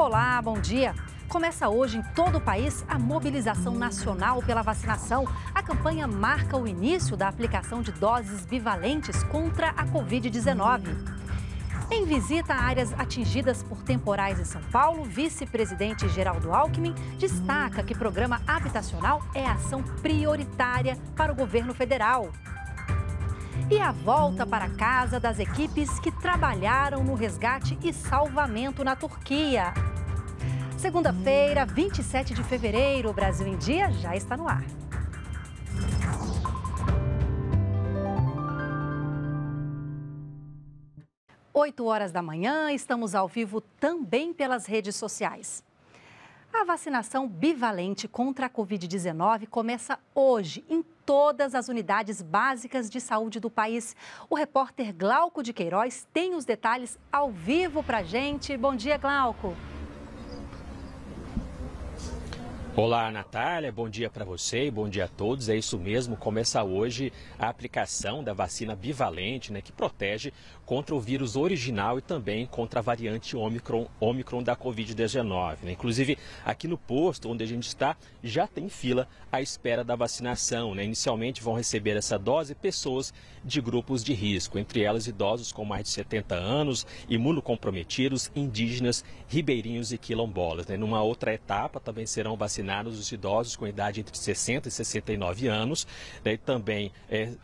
Olá, bom dia. Começa hoje em todo o país a mobilização nacional pela vacinação. A campanha marca o início da aplicação de doses bivalentes contra a Covid-19. Em visita a áreas atingidas por temporais em São Paulo, vice-presidente Geraldo Alckmin destaca que programa habitacional é ação prioritária para o governo federal. E a volta para casa das equipes que trabalharam no resgate e salvamento na Turquia. Segunda-feira, 27 de fevereiro, o Brasil em Dia já está no ar. Oito horas da manhã, estamos ao vivo também pelas redes sociais. A vacinação bivalente contra a Covid-19 começa hoje em todas as unidades básicas de saúde do país. O repórter Glauco de Queiroz tem os detalhes ao vivo para a gente. Bom dia, Glauco. Olá, Natália, bom dia para você e bom dia a todos. É isso mesmo, começa hoje a aplicação da vacina bivalente, que protege contra o vírus original e também contra a variante Ômicron da Covid-19. Inclusive, aqui no posto onde a gente está, já tem fila à espera da vacinação. Inicialmente vão receber essa dose pessoas de grupos de risco, entre elas idosos com mais de 70 anos, imunocomprometidos, indígenas, ribeirinhos e quilombolas. Numa outra etapa também serão vacinados os idosos com idade entre 60 e 69 anos, também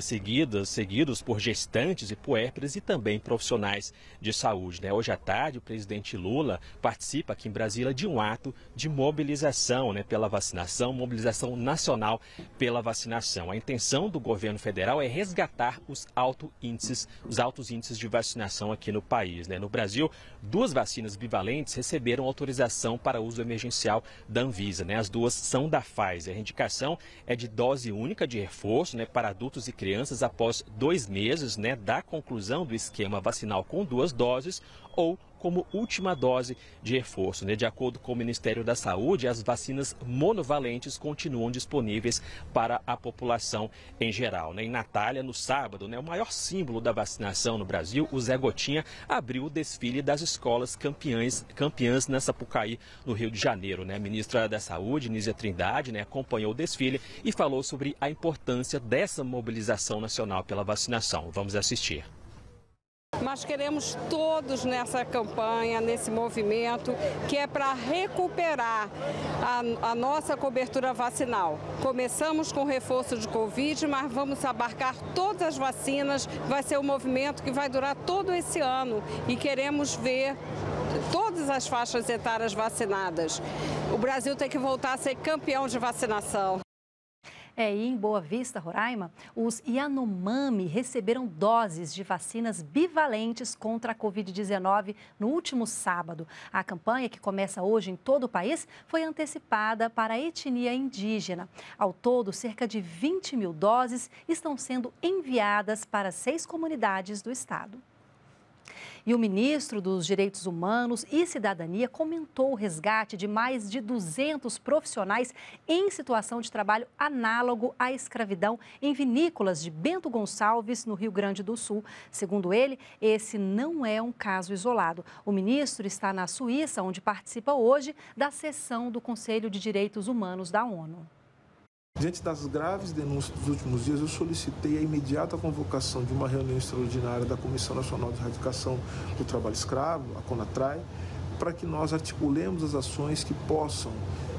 seguidos por gestantes e puérperas e também profissionais de saúde. Hoje à tarde, o presidente Lula participa aqui em Brasília de um ato de mobilização pela vacinação, mobilização nacional pela vacinação. A intenção do governo federal é resgatar os altos índices de vacinação aqui no país. No Brasil, duas vacinas bivalentes receberam autorização para uso emergencial da Anvisa. As duas são da Pfizer. A indicação é de dose única de reforço para adultos e crianças após 2 meses da conclusão do esquema vacinal com 2 doses ou como última dose de reforço. De acordo com o Ministério da Saúde, as vacinas monovalentes continuam disponíveis para a população em geral. Em Natália, no sábado, o maior símbolo da vacinação no Brasil, o Zé Gotinha, abriu o desfile das escolas campeãs na Sapucaí, no Rio de Janeiro. A ministra da Saúde, Nízia Trindade, acompanhou o desfile e falou sobre a importância dessa mobilização nacional pela vacinação. Vamos assistir. Nós queremos todos nessa campanha, nesse movimento, que é para recuperar a nossa cobertura vacinal. Começamos com o reforço de Covid, mas vamos abarcar todas as vacinas. Vai ser um movimento que vai durar todo esse ano e queremos ver todas as faixas etárias vacinadas. O Brasil tem que voltar a ser campeão de vacinação. E em Boa Vista, Roraima, os Yanomami receberam doses de vacinas bivalentes contra a Covid-19 no último sábado. A campanha, que começa hoje em todo o país, foi antecipada para a etnia indígena. Ao todo, cerca de 20 mil doses estão sendo enviadas para 6 comunidades do estado. E o ministro dos Direitos Humanos e Cidadania comentou o resgate de mais de 200 profissionais em situação de trabalho análogo à escravidão em vinícolas de Bento Gonçalves, no Rio Grande do Sul. Segundo ele, esse não é um caso isolado. O ministro está na Suíça, onde participa hoje da sessão do Conselho de Direitos Humanos da ONU. Diante das graves denúncias dos últimos dias, eu solicitei a imediata convocação de uma reunião extraordinária da Comissão Nacional de Erradicação do Trabalho Escravo, a CONATRAE, para que nós articulemos as ações que possam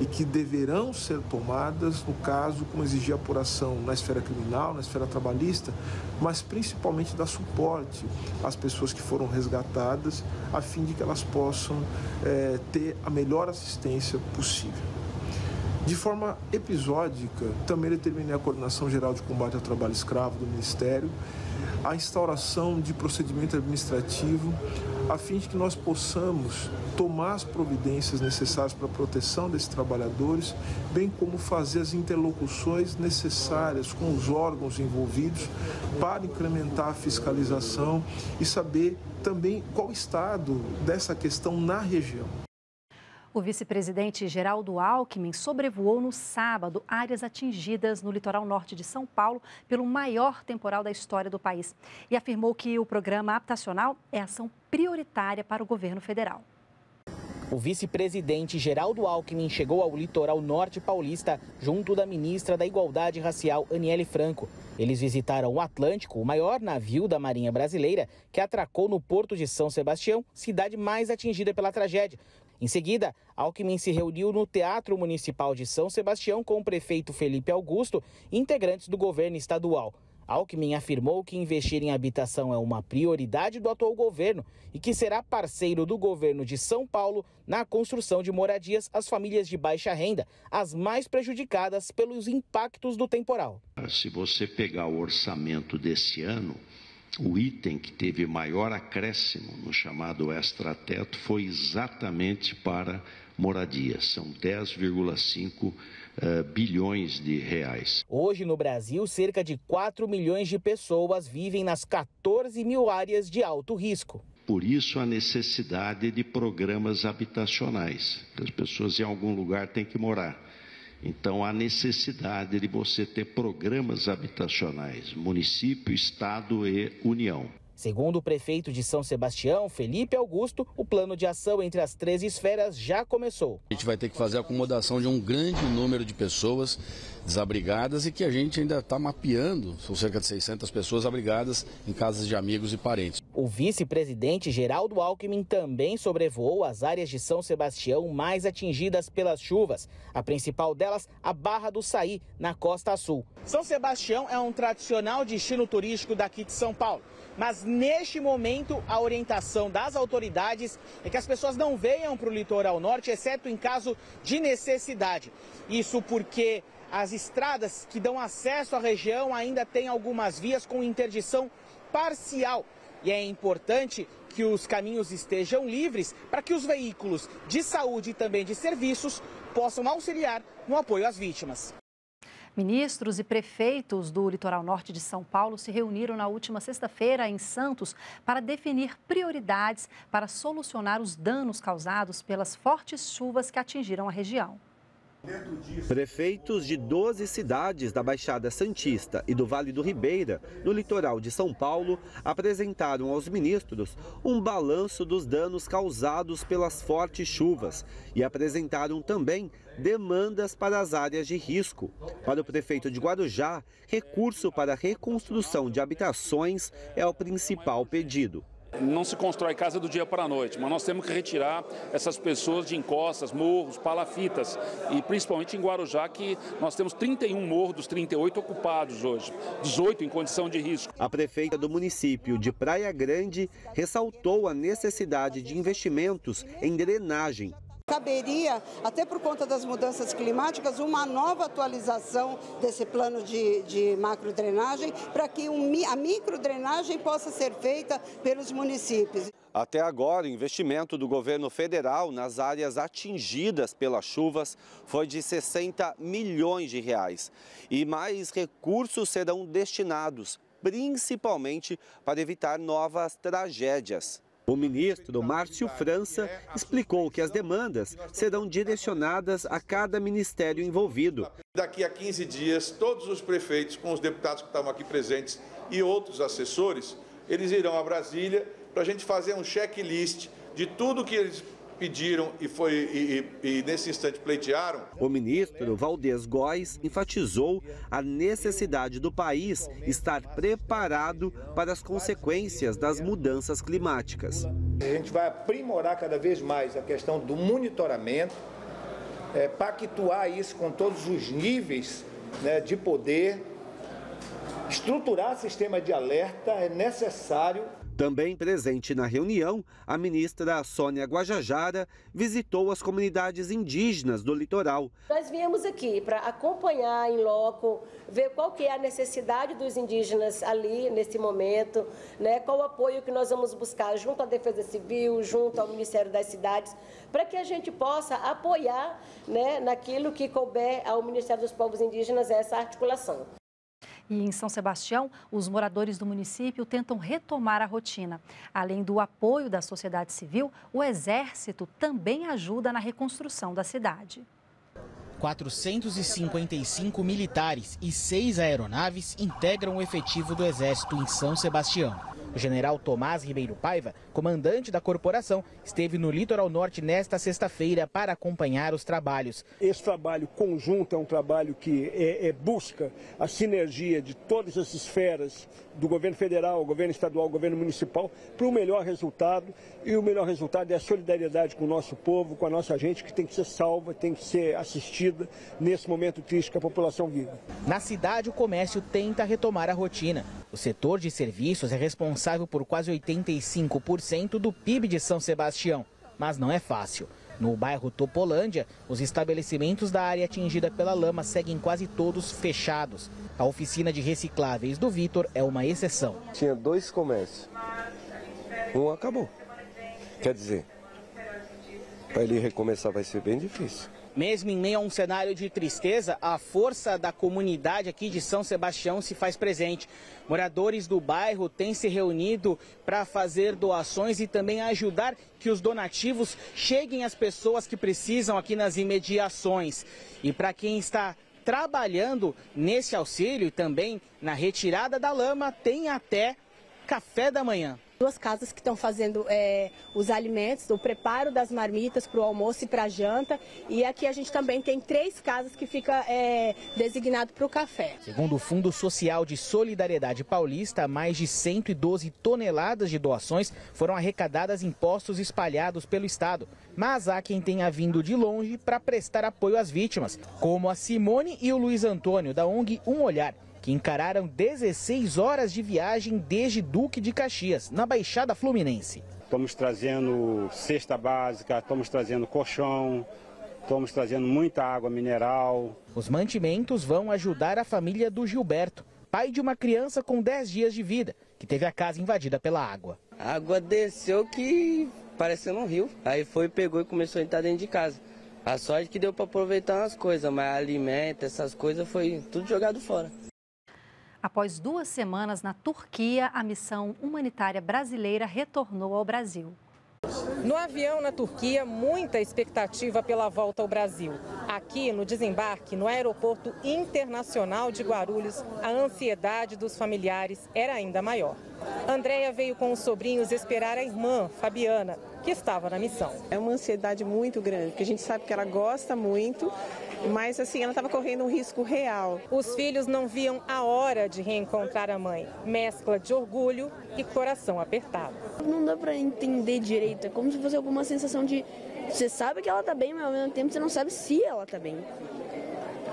e que deverão ser tomadas, no caso, como exigir apuração na esfera criminal, na esfera trabalhista, mas principalmente dar suporte às pessoas que foram resgatadas, a fim de que elas possam ter a melhor assistência possível. De forma episódica, também determinei a Coordenação Geral de Combate ao Trabalho Escravo do Ministério, a instauração de procedimento administrativo, a fim de que nós possamos tomar as providências necessárias para a proteção desses trabalhadores, bem como fazer as interlocuções necessárias com os órgãos envolvidos para incrementar a fiscalização e saber também qual o estado dessa questão na região. O vice-presidente Geraldo Alckmin sobrevoou no sábado áreas atingidas no litoral norte de São Paulo pelo maior temporal da história do país e afirmou que o programa habitacional é ação prioritária para o governo federal. O vice-presidente Geraldo Alckmin chegou ao litoral norte paulista junto da ministra da Igualdade Racial, Anielle Franco. Eles visitaram o Atlântico, o maior navio da Marinha Brasileira, que atracou no porto de São Sebastião, cidade mais atingida pela tragédia. Em seguida, Alckmin se reuniu no Teatro Municipal de São Sebastião com o prefeito Felipe Augusto e integrantes do governo estadual. Alckmin afirmou que investir em habitação é uma prioridade do atual governo e que será parceiro do governo de São Paulo na construção de moradias às famílias de baixa renda, as mais prejudicadas pelos impactos do temporal. Se você pegar o orçamento desse ano, o item que teve maior acréscimo no chamado extrateto foi exatamente para moradia. São 10,5 bilhões de reais. Hoje no Brasil, cerca de 4 milhões de pessoas vivem nas 14 mil áreas de alto risco. Por isso a necessidade de programas habitacionais. As pessoas em algum lugar têm que morar. Então, há necessidade de você ter programas habitacionais, município, estado e união. Segundo o prefeito de São Sebastião, Felipe Augusto, o plano de ação entre as três esferas já começou. A gente vai ter que fazer a acomodação de um grande número de pessoas desabrigadas e que a gente ainda está mapeando. São cerca de 600 pessoas abrigadas em casas de amigos e parentes. O vice-presidente Geraldo Alckmin também sobrevoou as áreas de São Sebastião mais atingidas pelas chuvas. A principal delas, a Barra do Saí, na costa sul. São Sebastião é um tradicional destino turístico daqui de São Paulo. Mas neste momento, a orientação das autoridades é que as pessoas não venham para o litoral norte, exceto em caso de necessidade. Isso porque as estradas que dão acesso à região ainda têm algumas vias com interdição parcial. E é importante que os caminhos estejam livres para que os veículos de saúde e também de serviços possam auxiliar no apoio às vítimas. Ministros e prefeitos do litoral norte de São Paulo se reuniram na última sexta-feira em Santos para definir prioridades para solucionar os danos causados pelas fortes chuvas que atingiram a região. Prefeitos de 12 cidades da Baixada Santista e do Vale do Ribeira, no litoral de São Paulo, apresentaram aos ministros um balanço dos danos causados pelas fortes chuvas e apresentaram também demandas para as áreas de risco. Para o prefeito de Guarujá, recurso para a reconstrução de habitações é o principal pedido. Não se constrói casa do dia para a noite, mas nós temos que retirar essas pessoas de encostas, morros, palafitas e principalmente em Guarujá, que nós temos 31 morros dos 38 ocupados hoje, 18 em condição de risco. A prefeita do município de Praia Grande ressaltou a necessidade de investimentos em drenagem. Caberia, até por conta das mudanças climáticas, uma nova atualização desse plano de macrodrenagem para que a microdrenagem possa ser feita pelos municípios. Até agora, o investimento do governo federal nas áreas atingidas pelas chuvas foi de 60 milhões de reais. E mais recursos serão destinados, principalmente para evitar novas tragédias. O ministro Márcio França explicou que as demandas serão direcionadas a cada ministério envolvido. Daqui a 15 dias, todos os prefeitos, com os deputados que estavam aqui presentes e outros assessores, eles irão a Brasília para a gente fazer um checklist de tudo que eles pediram e nesse instante pleitearam. O ministro Valdez Góes enfatizou a necessidade do país estar preparado para as consequências das mudanças climáticas. A gente vai aprimorar cada vez mais a questão do monitoramento, pactuar isso com todos os níveis, né, de poder, estruturar sistema de alerta é necessário. Também presente na reunião, a ministra Sônia Guajajara visitou as comunidades indígenas do litoral. Nós viemos aqui para acompanhar em loco, ver qual que é a necessidade dos indígenas ali nesse momento, né, qual o apoio que nós vamos buscar junto à Defesa Civil, junto ao Ministério das Cidades, para que a gente possa apoiar, né, naquilo que couber ao Ministério dos Povos Indígenas essa articulação. E em São Sebastião, os moradores do município tentam retomar a rotina. Além do apoio da sociedade civil, o Exército também ajuda na reconstrução da cidade. 455 militares e 6 aeronaves integram o efetivo do Exército em São Sebastião. O general Tomás Ribeiro Paiva, comandante da corporação, esteve no litoral norte nesta sexta-feira para acompanhar os trabalhos. Esse trabalho conjunto é um trabalho que busca a sinergia de todas as esferas do governo federal, governo estadual, governo municipal, para o melhor resultado. E o melhor resultado é a solidariedade com o nosso povo, com a nossa gente, que tem que ser salva, tem que ser assistida nesse momento triste que a população vive. Na cidade, o comércio tenta retomar a rotina. O setor de serviços é responsável por quase 85% do PIB de São Sebastião, mas não é fácil. No bairro Topolândia, os estabelecimentos da área atingida pela lama seguem quase todos fechados. A oficina de recicláveis do Vitor é uma exceção. Tinha dois comércios, um acabou. Quer dizer, para ele recomeçar vai ser bem difícil. Mesmo em meio a um cenário de tristeza, a força da comunidade aqui de São Sebastião se faz presente. Moradores do bairro têm se reunido para fazer doações e também ajudar que os donativos cheguem às pessoas que precisam aqui nas imediações. E para quem está trabalhando nesse auxílio e também na retirada da lama, tem até café da manhã. Duas casas que estão fazendo os alimentos, o preparo das marmitas para o almoço e para a janta. E aqui a gente também tem três casas que fica designado para o café. Segundo o Fundo Social de Solidariedade Paulista, mais de 112 toneladas de doações foram arrecadadas em postos espalhados pelo estado. Mas há quem tenha vindo de longe para prestar apoio às vítimas, como a Simone e o Luiz Antônio, da ONG Um Olhar, que encararam 16 horas de viagem desde Duque de Caxias, na Baixada Fluminense. Estamos trazendo cesta básica, estamos trazendo colchão, estamos trazendo muita água mineral. Os mantimentos vão ajudar a família do Gilberto, pai de uma criança com 10 dias de vida, que teve a casa invadida pela água. A água desceu que parecendo um rio, aí foi, pegou e começou a entrar dentro de casa. A sorte que deu para aproveitar umas coisas, mas alimento, essas coisas, foi tudo jogado fora. Após 2 semanas na Turquia, a missão humanitária brasileira retornou ao Brasil. No avião na Turquia, muita expectativa pela volta ao Brasil. Aqui, no desembarque, no Aeroporto Internacional de Guarulhos, a ansiedade dos familiares era ainda maior. Andréia veio com os sobrinhos esperar a irmã, Fabiana, que estava na missão. É uma ansiedade muito grande, porque a gente sabe que ela gosta muito. Mas assim, ela estava correndo um risco real. Os filhos não viam a hora de reencontrar a mãe. Mescla de orgulho e coração apertado. Não dá para entender direito, é como se fosse alguma sensação de... Você sabe que ela está bem, mas ao mesmo tempo você não sabe se ela está bem.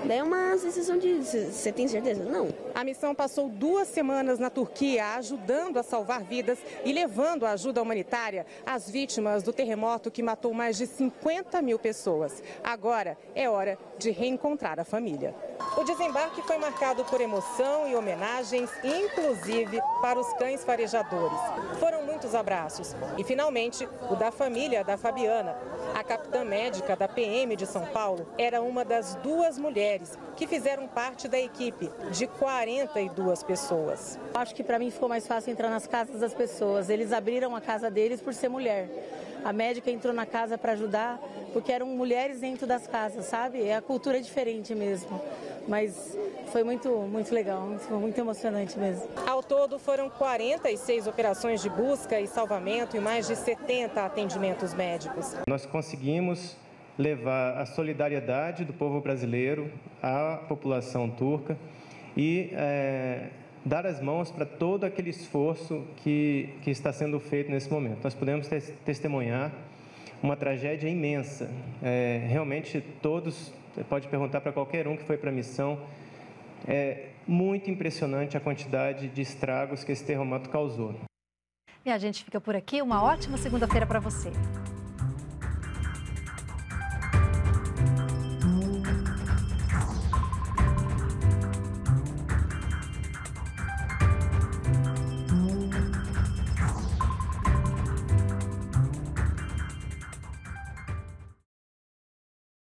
Daí é uma sensação de... Você tem certeza? Não. A missão passou 2 semanas na Turquia ajudando a salvar vidas e levando a ajuda humanitária às vítimas do terremoto que matou mais de 50 mil pessoas. Agora é hora de reencontrar a família. O desembarque foi marcado por emoção e homenagens, inclusive para os cães farejadores. Foram muitos abraços e, finalmente, o da família da Fabiana. A capitã médica da PM de São Paulo era uma das 2 mulheres que fizeram parte da equipe de 42 pessoas. Acho que para mim ficou mais fácil entrar nas casas das pessoas. Eles abriram a casa deles por ser mulher. A médica entrou na casa para ajudar, porque eram mulheres dentro das casas, sabe? A cultura é diferente mesmo, mas foi muito legal, muito emocionante mesmo. Ao todo, foram 46 operações de busca e salvamento e mais de 70 atendimentos médicos. Nós conseguimos levar a solidariedade do povo brasileiro à população turca e dar as mãos para todo aquele esforço que está sendo feito nesse momento. Nós podemos testemunhar uma tragédia imensa. Realmente, todos, pode perguntar para qualquer um que foi para a missão, é muito impressionante a quantidade de estragos que esse terremoto causou. E a gente fica por aqui. Uma ótima segunda-feira para você.